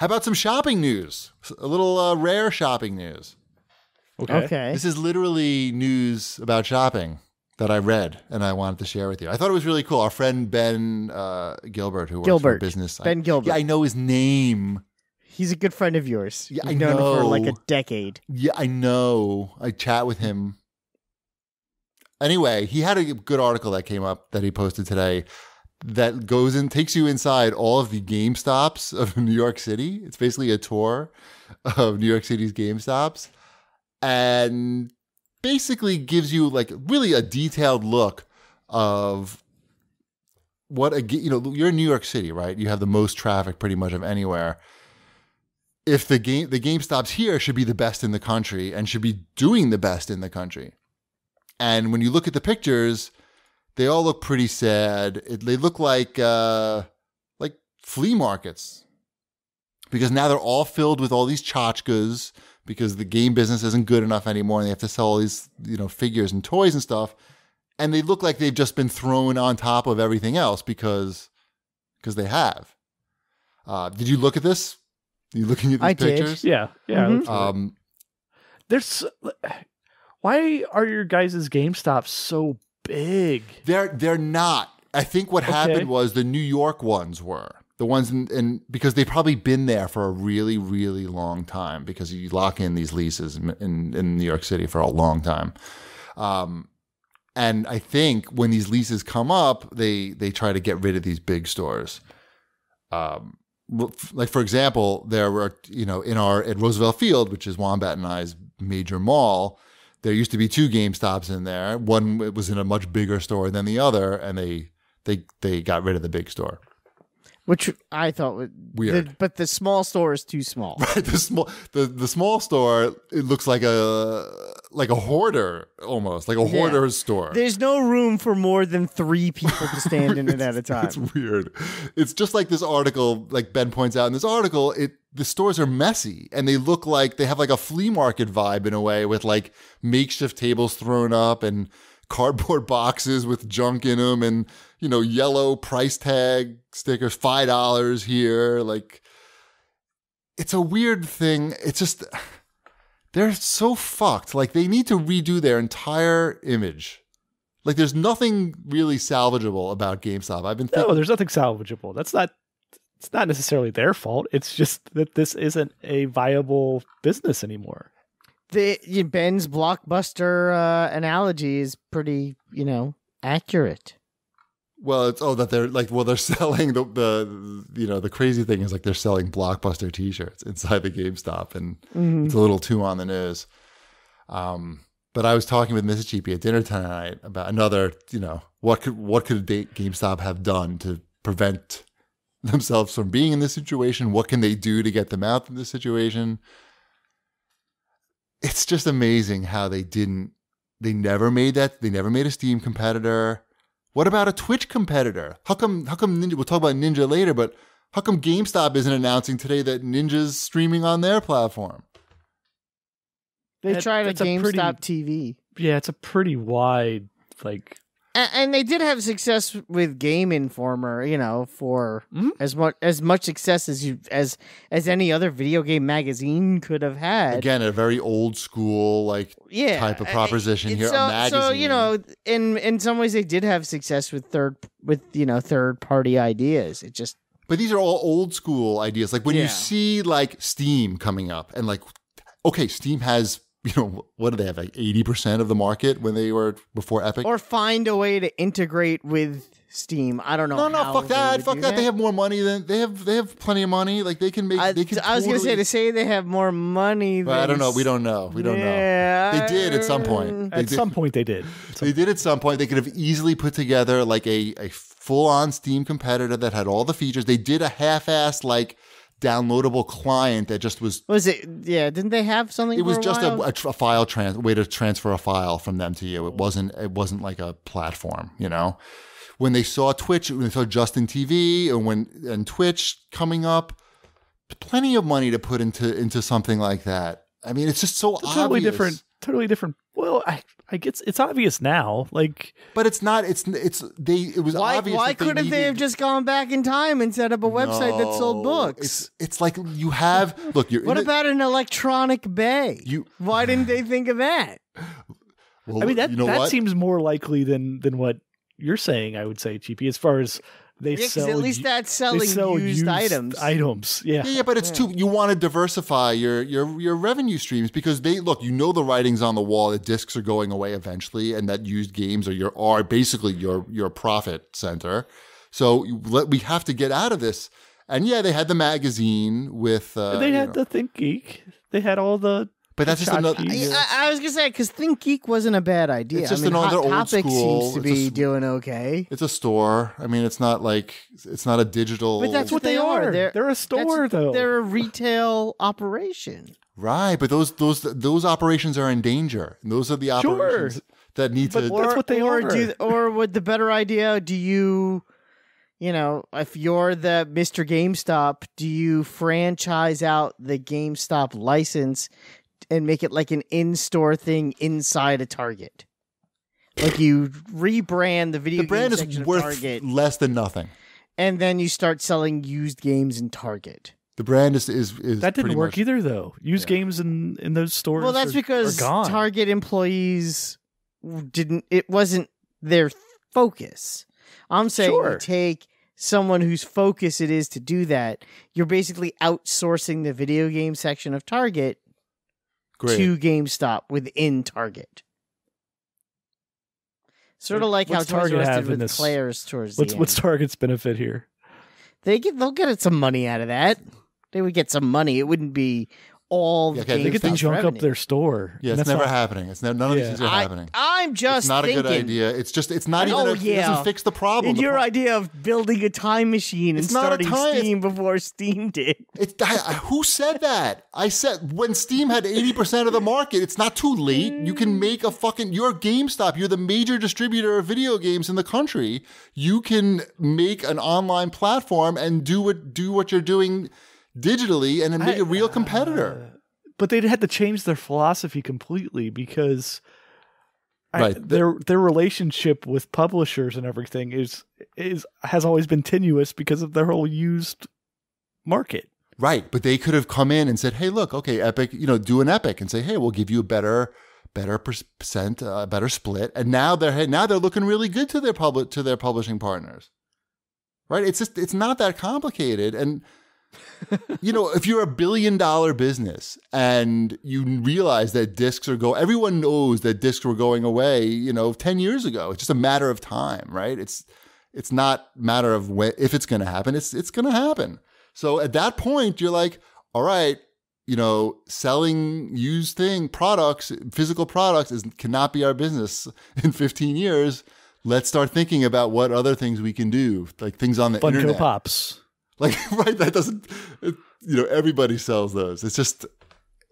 How about some shopping news? A little rare shopping news. Okay. This is literally news about shopping that I read and I wanted to share with you. I thought it was really cool. Our friend Ben Gilbert, who works for Business Insider. Ben Gilbert. Yeah, I know his name. He's a good friend of yours. Yeah, You've known him for like a decade. Yeah, I know. I chat with him. Anyway, he had a good article that came up that he posted today that goes and takes you inside all of the GameStops of New York City. It's basically a tour of New York City's GameStops and basically gives you like really a detailed look of what a, you know, you're in New York City, right? You have the most traffic pretty much of anywhere. If the GameStops here should be the best in the country and should be doing the best in the country. And when you look at the pictures, they all look pretty sad. They look like flea markets because now they're all filled with all these tchotchkes because the game business isn't good enough anymore and they have to sell all these, you know, figures and toys and stuff. And they look like they've just been thrown on top of everything else because they have. Did you look at this? Are you looking at these pictures? I did. Yeah. Yeah. Mm-hmm. There's... Why are your guys' GameStops so big? They're not. I think what happened was the New York ones were. The ones in because they've probably been there for a really, really long time because you lock in these leases in New York City for a long time. And I think when these leases come up, they try to get rid of these big stores. Like, for example, there were, you know, at Roosevelt Field, which is Wombat and I's major mall, there used to be two GameStops in there. One was in a much bigger store than the other, and they got rid of the big store, which I thought was weird. But the small store is too small. Right, the small store, it looks like a hoarder almost, like a hoarder's store. There's no room for more than 3 people to stand in it at a time. It's weird. It's just like this article, like Ben points out in this article, the stores are messy and they look like they have like a flea market vibe in a way with like makeshift tables thrown up and cardboard boxes with junk in them and, you know, yellow price tag stickers, $5 here. Like, it's a weird thing. It's just, they're so fucked. Like, they need to redo their entire image. Like, there's nothing really salvageable about GameStop. I've been thinking. No, there's nothing salvageable. That's not. It's not necessarily their fault. It's just that this isn't a viable business anymore. Ben's blockbuster analogy is pretty, you know, accurate. Well, it's that they're like, well, they're selling the you know, the crazy thing is like they're selling Blockbuster T-shirts inside the GameStop, and it's a little too on the nose. But I was talking with Mrs. Cheapy at dinner tonight about another, you know, what could GameStop have done to prevent themselves from being in this situation? What can they do to get them out of this situation? It's just amazing how they never made a Steam competitor. What about a Twitch competitor? How come Ninja, we'll talk about Ninja later, but how come GameStop isn't announcing today that Ninja's streaming on their platform? They tried a GameStop TV. Yeah, it's a pretty wide, like. And they did have success with Game Informer, you know, for as much success as any other video game magazine could have had. Again, a very old school type of proposition here. So, a magazine. So, you know, in some ways they did have success with third party ideas. It just but these are all old school ideas. Like when you see like Steam coming up and like, okay, Steam has. You know, what do they have, like 80% of the market when they were before Epic? Or find a way to integrate with Steam. I don't know. No, fuck that. Fuck that. They have more money than they have plenty of money. Like they can make. I was gonna say they have more money. But I don't know. We don't know. They did at some point. At some point they did. They could have easily put together like a full on Steam competitor that had all the features. They did a half-assed like. Downloadable client that just was it? Yeah, didn't they have something? It was just a file way to transfer a file from them to you. It wasn't like a platform, you know. When they saw Twitch, when they saw Justin TV, and Twitch coming up, plenty of money to put into something like that. I mean, it's just so obvious. Totally different totally different. Well, I guess it's obvious now, like, but it's not. It was obvious. Why couldn't they have just gone back in time and set up a website that sold books? It's like you have. Look, you're. What about an electronic bay? Why didn't they think of that? Well, I mean, that seems more likely than what you're saying. I would say, Cheapy, as far as. They sell, at least that's selling used items. Yeah. Yeah, but it's too. You want to diversify your revenue streams because they look. You know the writing's on the wall. The discs are going away eventually, and that used games are basically your profit center. So we have to get out of this. And yeah, they had the magazine with. They had the ThinkGeek. They had all the. But that's just another. I was gonna say because ThinkGeek wasn't a bad idea. It's just another old school. Seems to be doing okay. It's a store. I mean, it's not like it's not a digital. But that's what they are. They're a store, though. They're a retail operation. Right, but those operations are in danger. And those are the operations that need to. That's what they are. Or would the better idea? Do you? You know, if you're the Mr. GameStop, do you franchise out the GameStop license? And make it like an in-store thing inside a Target. Like you rebrand the video game section of Target. The brand is worth less than nothing. And then you start selling used games in Target. The brand is that didn't work either, though. Used games in those stores. Well, that's because Target employees didn't. It wasn't their focus. I'm saying you take someone whose focus it is to do that. You're basically outsourcing the video game section of Target. Great. To GameStop within Target. Sort of like how Target has with this, players towards the end. What's Target's benefit here? They'll get some money out of that. They would get some money. It wouldn't be all the GameStop. They get to junk up their store. Yeah, it's never happening. It's none of these things are happening. I'm just It's not a good idea. It's just it doesn't fix the problem. And your idea of building a time machine and starting Steam before Steam did. Who said that? I said when Steam had 80% of the market, it's not too late. You can make a fucking you're GameStop. You're the major distributor of video games in the country. You can make an online platform and do what you're doing digitally and make a real competitor. But they'd had to change their philosophy completely because their relationship with publishers and everything has always been tenuous because of their whole used market. Right, but they could have come in and said, "Hey, look, okay, Epic, you know, do an Epic and say, "Hey, we'll give you a better percent, better split." And now they're looking really good to their publishing partners. Right? It's not that complicated and you know, if you're a $1 billion business and you realize that discs are everyone knows that discs were going away, you know, 10 years ago. It's just a matter of time, right? It's not a matter of if it's going to happen. It's going to happen. So at that point, you're like, all right, you know, selling used physical products cannot be our business in 15 years. Let's start thinking about what other things we can do, like things on the internet. Funko Pops. Like, right, that doesn't, you know, everybody sells those. It's just,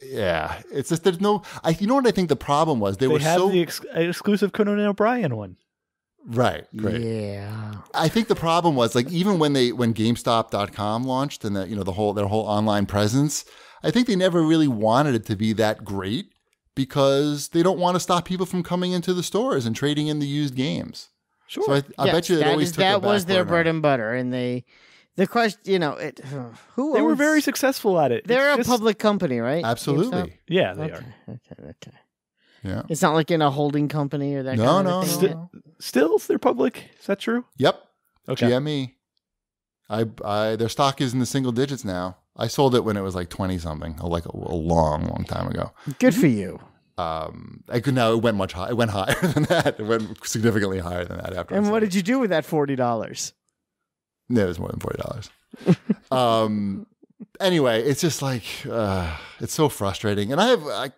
yeah, it's just, there's no, you know what I think the problem was? They were so. They have the exclusive Conan O'Brien one. Right, great. Yeah. I think the problem was, like, even when GameStop.com launched and, you know, their whole online presence, I think they never really wanted it to be that great because they don't want to stop people from coming into the stores and trading in the used games. Sure. So I bet you that was their bread and butter, and they. The question, you know, who owns? They were very successful at it. They're a public company, right? Absolutely. GameStop? Yeah, they are. Okay. Yeah. It's not like in a holding company or that kind of thing. Still, they're public. Is that true? Yep. Okay. GME. Their stock is in the single digits now. I sold it when it was like 20-something, like a long time ago. Good for you. It went much higher. It went higher than that. It went significantly higher than that after. And what did you do with that $40? No, it was more than $40. Anyway, it's just like it's so frustrating, and I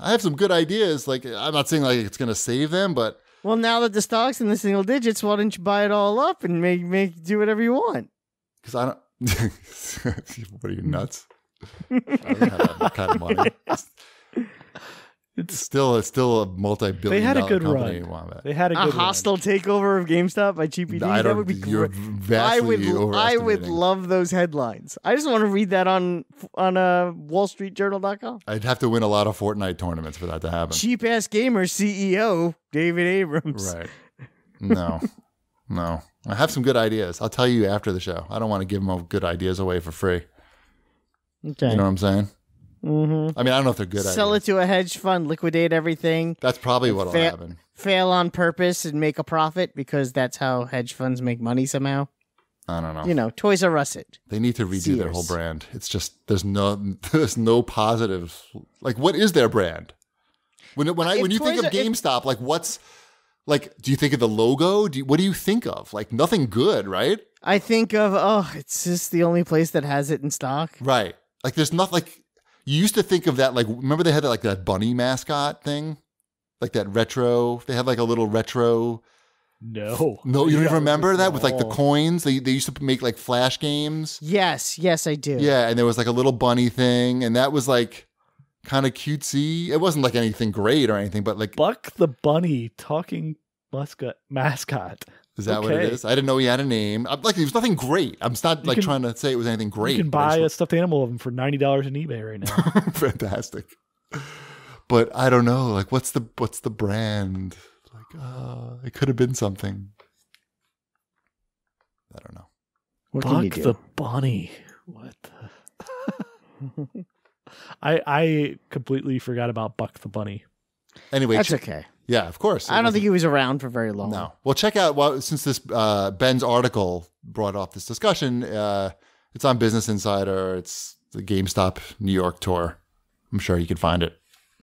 have some good ideas. Like I'm not saying like it's going to save them, but well, now that the stock's in the single digits, why don't you buy it all up and do whatever you want? Because I don't. What are you nuts? I don't have that kind of money. It's still a multi-billion. They had a good run. Wombat. They had a good hostile takeover of GameStop by Cheapy D. That would be great. I would love those headlines. I just want to read that on wallstreetjournal.com. I'd have to win a lot of Fortnite tournaments for that to happen. Cheap ass gamer CEO David Abrams. Right. No. I have some good ideas. I'll tell you after the show. I don't want to give them good ideas away for free. Okay. You know what I'm saying? Mm-hmm. I mean, I don't know if they're good. Sell it to a hedge fund, liquidate everything. That's probably what'll happen. Fail on purpose and make a profit because that's how hedge funds make money somehow. I don't know. You know, Toys R Us it. They need to redo Sears. Their whole brand. It's just there's no positive. Like, what is their brand? When you think of GameStop, like what's like? Do you think of the logo? What do you think of? Like nothing good, right? I think of it's just the only place that has it in stock, right? Like there's not like. You used to think of that, like, remember they had like that bunny mascot thing? Like that retro, they had like a little retro. No, you don't even remember that with like the coins? They used to make like flash games. Yes, I do. Yeah, and there was like a little bunny thing, and that was like kind of cutesy. It wasn't like anything great or anything, but like. Buck the Bunny, talking mascot. Is that what it is? I didn't know he had a name. Like, it was nothing great. I'm not like trying to say it was anything great. You can buy a stuffed animal of him for $90 on eBay right now. Fantastic. But I don't know. Like, what's the brand? Like, it could have been something. I don't know. What Buck the Bunny. What? The... I completely forgot about Buck the Bunny. Anyway, that's okay. Yeah, of course. I don't think he was around for very long. No. Well, check out, since this Ben's article brought off this discussion, it's on Business Insider. It's the GameStop New York tour. I'm sure you can find it.